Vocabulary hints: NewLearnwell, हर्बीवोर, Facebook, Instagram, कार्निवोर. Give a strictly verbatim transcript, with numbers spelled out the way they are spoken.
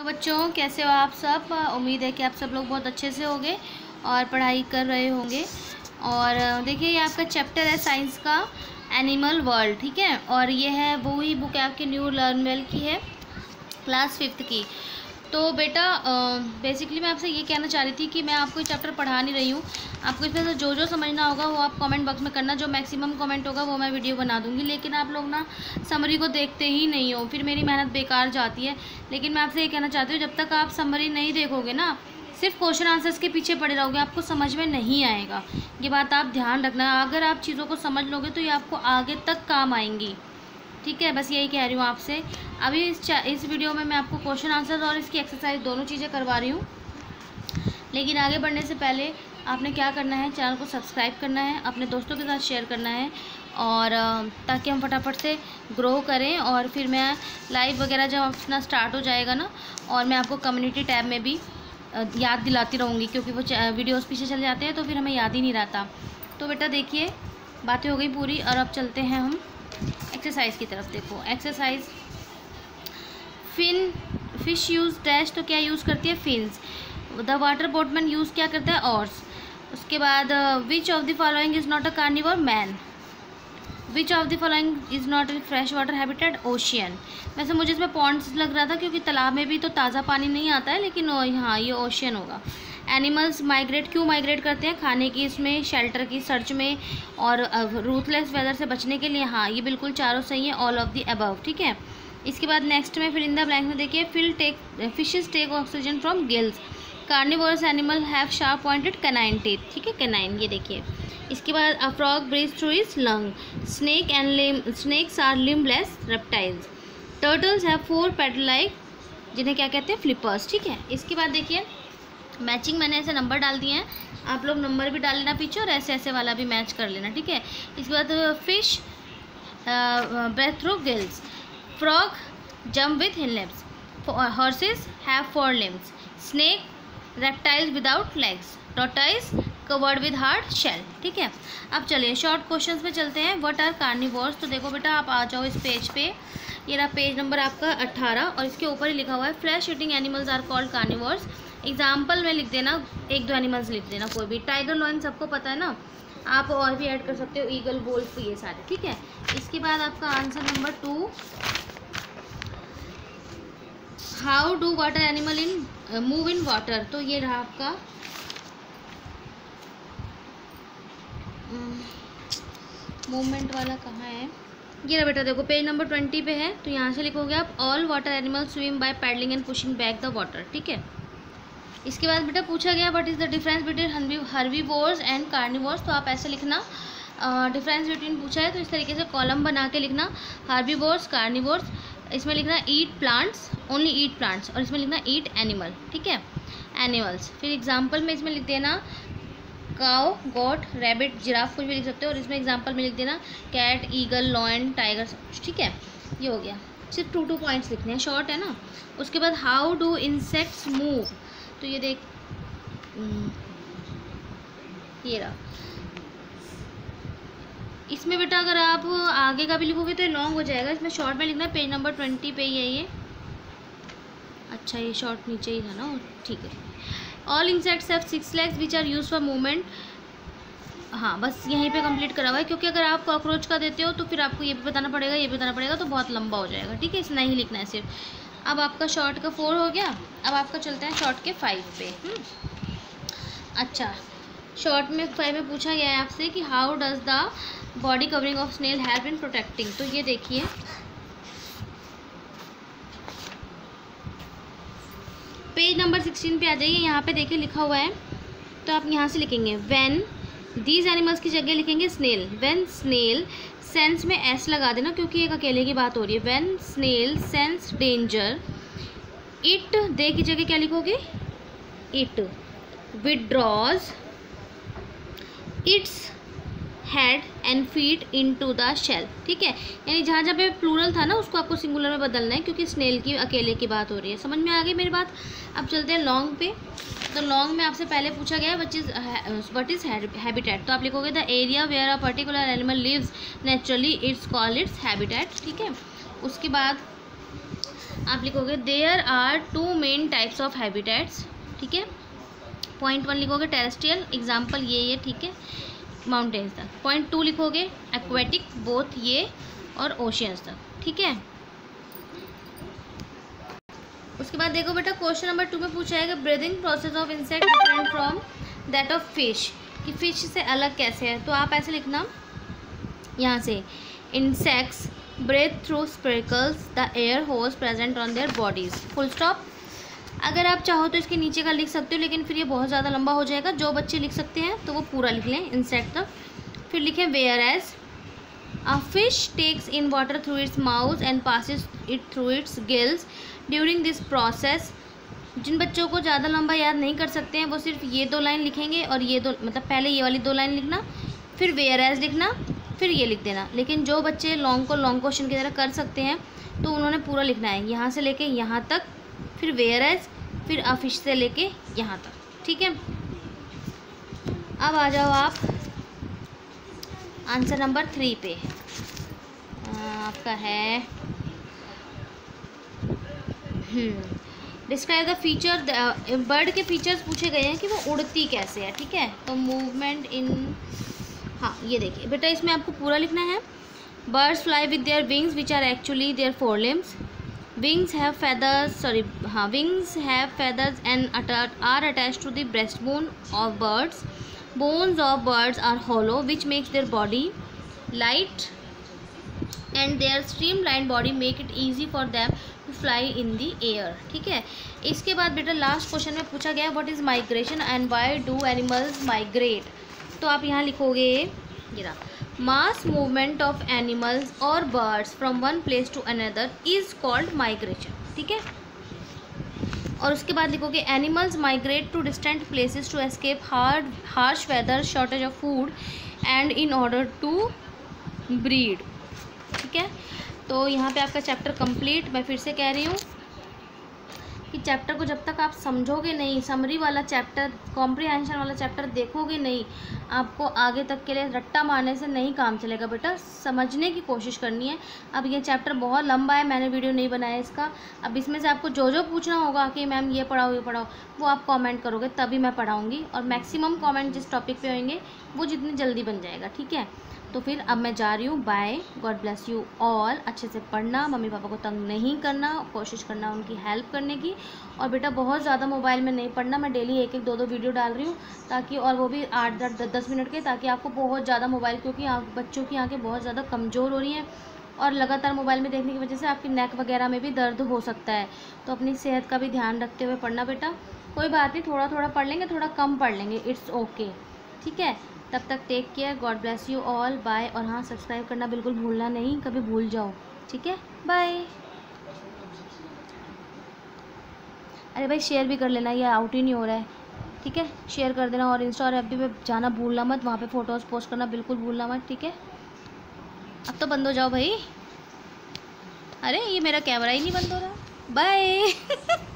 तो बच्चों कैसे हो आप सब। उम्मीद है कि आप सब लोग बहुत अच्छे से होंगे और पढ़ाई कर रहे होंगे। और देखिए ये आपका चैप्टर है साइंस का एनिमल वर्ल्ड, ठीक है। और ये है वो ही बुक है आपकी न्यू लर्नवेल की है, क्लास फिफ्थ की। तो बेटा बेसिकली मैं आपसे ये कहना चाह रही थी कि मैं आपको ये चैप्टर पढ़ा नहीं रही हूँ, आपको इसमें से जो जो समझना होगा वो आप कमेंट बॉक्स में करना, जो मैक्सिमम कमेंट होगा वो मैं वीडियो बना दूँगी। लेकिन आप लोग ना समरी को देखते ही नहीं हो, फिर मेरी मेहनत बेकार जाती है। लेकिन मैं आपसे ये कहना चाहती हूँ, जब तक आप समरी नहीं देखोगे ना, सिर्फ क्वेश्चन आंसर्स के पीछे पड़े रहोगे, आपको समझ में नहीं आएगा। ये बात आप ध्यान रखना, अगर आप चीज़ों को समझ लोगे तो ये आपको आगे तक काम आएंगी, ठीक है। बस यही कह रही हूँ आपसे। अभी इस इस वीडियो में मैं आपको क्वेश्चन आंसर और इसकी एक्सरसाइज दोनों चीज़ें करवा रही हूँ। लेकिन आगे बढ़ने से पहले आपने क्या करना है, चैनल को सब्सक्राइब करना है, अपने दोस्तों के साथ शेयर करना है, और ताकि हम फटाफट से ग्रो करें। और फिर मैं लाइव वगैरह जब अपना स्टार्ट हो जाएगा ना, और मैं आपको कम्युनिटी टैब में भी याद दिलाती रहूँगी, क्योंकि वो वीडियोज़ पीछे चले जाते हैं तो फिर हमें याद ही नहीं रहता। तो बेटा देखिए बातें हो गई पूरी, और अब चलते हैं हम एक्सरसाइज की तरफ। देखो exercise, fin fish use dash, तो क्या यूज़ करती है, fins. The water boatman use क्या करता है, ऑर्स। उसके बाद which of the following is not a कार्निवोर, man. Which of the following is not a fresh water habitat, ocean. वैसे मुझे इसमें पॉन्ड्स लग रहा था, क्योंकि तालाब में भी तो ताज़ा पानी नहीं आता है, लेकिन हाँ ये ओशियन होगा। एनिमल्स माइग्रेट, क्यों माइग्रेट करते हैं, खाने की, इसमें शेल्टर की सर्च में, और रूथलेस वेदर से बचने के लिए। हाँ ये बिल्कुल चारों सही है, ऑल ऑफ दी अबव, ठीक है। इसके बाद नेक्स्ट में फिल इन द ब्लैंक में देखिए, fill take fishes take oxygen from gills. Carnivorous animal have sharp pointed canine teeth, ठीक है, कैनाइन, ये देखिए। इसके बाद a frog breathe through its lung. Snake and limb snakes are limbless reptiles. Turtles have four paddle like, जिन्हें क्या कहते हैं, फ्लिपर्स, ठीक है। इसके बाद देखिए मैचिंग, मैंने ऐसे नंबर डाल दिए हैं, आप लोग नंबर भी डाल लेना पीछे, और ऐसे ऐसे वाला भी मैच कर लेना, ठीक है। इसके बाद fish breathe through gills. Frog jump with हिल limbs. Horses have four limbs. Snake reptiles without legs. Tortoise covered with hard shell, ठीक है। अब चलिए शॉर्ट क्वेश्चंस पे चलते हैं, व्हाट आर कार्निवोर्स। तो देखो बेटा आप आ जाओ इस पेज पे, ये रहा पेज नंबर आपका अट्ठारह, और इसके ऊपर ही लिखा हुआ है flesh eating animals are called carnivores. Example में लिख देना, एक दो एनिमल्स लिख देना, कोई भी। टाइगर, लॉयन सबको पता है ना, आप और भी ऐड कर सकते हो, ईगल, वुल्फ, ये सारे, ठीक है। इसके बाद आपका answer number two, how do water animal in move in water. तो ये रहा आपका मूवमेंट वाला, कहाँ है, ये रहा बेटा, देखो पेज नंबर ट्वेंटी पे है। तो यहाँ से लिखोगे आप, all water animal swim by paddling and pushing back the water, ठीक है। इसके बाद बेटा पूछा गया what is the difference between herbivores and carnivores. तो आप ऐसे लिखना, डिफरेंस बिटवीन पूछा है तो इस तरीके से कॉलम बना के लिखना, हर्बीवोर्स, कार्निवोर्स। इसमें लिखना eat plants, only eat plants, और इसमें लिखना ईट एनिमल, ठीक है, एनिमल्स। फिर एग्जाम्पल में इसमें लिख देना काओ, गोट, रैबिट, जिराफ, कुछ भी लिख सकते हो, और इसमें एग्जाम्पल में लिख देना कैट, ईगल, लॉयन, टाइगर, ठीक है। ये हो गया, सिर्फ टू टू पॉइंट्स लिखने हैं, शॉर्ट है ना। उसके बाद हाउ डू इंसेक्ट्स मूव, तो ये देख, ये रहा। इसमें बेटा अगर आप आगे का भी लिखोगे तो लॉन्ग हो जाएगा, इसमें शॉर्ट में लिखना, पेज नंबर ट्वेंटी पे ही है ये। अच्छा ये शॉर्ट नीचे ही था ना, ठीक है। All insects have six legs which are use for movement. हाँ बस यहीं पे कंप्लीट करा हुआ है, क्योंकि अगर आप कॉकरोच का देते हो तो फिर आपको ये भी बताना पड़ेगा, ये भी बताना पड़ेगा, तो बहुत लंबा हो जाएगा, ठीक है, इतना ही लिखना है सिर्फ। अब आपका शॉर्ट का फोर हो गया, अब आपका चलते हैं शॉर्ट के फाइव पे। अच्छा शॉर्ट में फाइव में पूछा गया है आपसे कि how does the body covering of snail help in protecting. तो ये देखिए पेज नंबर सिक्सटीन पे आ जाइए, यहाँ पे देखिए लिखा हुआ है, तो आप यहाँ से लिखेंगे व्हेन दीज एनिमल्स की जगह लिखेंगे स्नेल। व्हेन स्नेल सेंस में एस लगा देना, क्योंकि एक अकेले की बात हो रही है। When snail sense danger it, they की जगह क्या लिखोगे, it withdraws its head and feet into the shell, ठीक है। यानी जहाँ जहाँ पे प्लूरल था ना, उसको आपको सिंगुलर में बदलना है, क्योंकि स्नेल की अकेले की बात हो रही है। समझ में आ गई मेरी बात। अब चलते हैं लॉन्ग पे। तो लॉन्ग में आपसे पहले पूछा गया है what is what is habitat. तो आप लिखोगे the area where a particular animal lives naturally it's called its habitat, ठीक है। उसके बाद आप लिखोगे there are two main types of habitats, ठीक है। पॉइंट वन लिखोगे टेरेस्ट्रियल, एग्जाम्पल ये ये ठीक है, माउंटेन्स तक। पॉइंट टू लिखोगे एक्वेटिक, बोथ ये और ओशियंस तक, ठीक है। उसके बाद देखो बेटा क्वेश्चन नंबर टू में पूछा है कि breathing process of insect different from that of fish, कि फिश से अलग कैसे है। तो आप ऐसे लिखना यहाँ से, insects breathe through spiracles the air holes present on their bodies, full stop. अगर आप चाहो तो इसके नीचे का लिख सकते हो, लेकिन फिर ये बहुत ज़्यादा लंबा हो जाएगा। जो बच्चे लिख सकते हैं तो वो पूरा लिख लें इंसेक्ट तक। फिर लिखें where as a fish takes in water through its mouth and passes it through its gills during this process. जिन बच्चों को ज़्यादा लंबा याद नहीं कर सकते हैं वो सिर्फ ये दो लाइन लिखेंगे, और ये दो मतलब पहले ये वाली दो लाइन लिखना, फिर वेयर एज लिखना, फिर ये लिख देना। लेकिन जो बच्चे लॉन्ग को लॉन्ग क्वेश्चन की तरह कर सकते हैं तो उन्होंने पूरा लिखना है, यहाँ से लेके यहाँ तक, फिर वेयर एज, फिर अ फिश से लेके यहाँ तक, ठीक है। अब आ जाओ आप आंसर नंबर थ्री पे, आ, आपका है डिस्क्राइब द फीचर। बर्ड के फीचर्स पूछे गए हैं कि वो उड़ती कैसे है, ठीक है। तो मूवमेंट इन, हाँ ये देखिए बेटा इसमें आपको पूरा लिखना है। Birds fly with their wings which are actually their four limbs, wings have feathers sorry हाँ wings have feathers and are attach to the breast bone of birds, bones of birds are hollow which makes their body light and their streamline body make it easy for them to fly in the air, ठीक है। इसके बाद बेटा last question में पूछा गया what is migration and why do animals migrate. तो आप यहाँ लिखोगे गिरा मास मूवमेंट ऑफ एनिमल्स और birds from one place to another is called migration, ठीक है। और उसके बाद लिखोगे animals migrate to distant places to escape hard harsh weather, shortage of food and in order to breed, ठीक है। तो यहाँ पे आपका चैप्टर कंप्लीट। मैं फिर से कह रही हूँ कि चैप्टर को जब तक आप समझोगे नहीं, समरी वाला चैप्टर, कॉम्प्रिहेंशन वाला चैप्टर देखोगे नहीं, आपको आगे तक के लिए रट्टा मारने से नहीं काम चलेगा बेटा, समझने की कोशिश करनी है। अब ये चैप्टर बहुत लंबा है, मैंने वीडियो नहीं बनाया इसका। अब इसमें से आपको जो जो पूछना होगा कि मैम ये पढ़ाओ ये पढ़ाओ, वो आप कॉमेंट करोगे तभी मैं पढ़ाऊँगी, और मैक्सिमम कॉमेंट जिस टॉपिक पर होंगे वो जितनी जल्दी बन जाएगा, ठीक है। तो फिर अब मैं जा रही हूँ, bye, God bless you all. अच्छे से पढ़ना, मम्मी पापा को तंग नहीं करना, कोशिश करना उनकी हेल्प करने की, और बेटा बहुत ज़्यादा मोबाइल में नहीं पढ़ना। मैं डेली एक एक दो दो वीडियो डाल रही हूँ ताकि, और वो भी आठ दस दस मिनट के, ताकि आपको बहुत ज़्यादा मोबाइल, क्योंकि आप बच्चों की आँखें बहुत ज़्यादा कमज़ोर हो रही हैं और लगातार मोबाइल में देखने की वजह से आपकी नेक वगैरह में भी दर्द हो सकता है। तो अपनी सेहत का भी ध्यान रखते हुए पढ़ना बेटा, कोई बात नहीं, थोड़ा थोड़ा पढ़ लेंगे, थोड़ा कम पढ़ लेंगे, इट्स ओके, ठीक है। तब तक take care, God bless you all, bye. और हाँ, सब्सक्राइब करना बिल्कुल भूलना नहीं, कभी भूल जाओ, ठीक है, बाय। अरे भाई शेयर भी कर लेना, ये आउट ही नहीं हो रहा है, ठीक है, शेयर कर देना। और इंस्टा और एफ बी पे जाना भूलना मत, वहाँ पे फ़ोटोज़ पोस्ट करना बिल्कुल भूलना मत, ठीक है। अब तो बंद हो जाओ भाई, अरे ये मेरा कैमरा ही नहीं बंद हो रहा, बाय।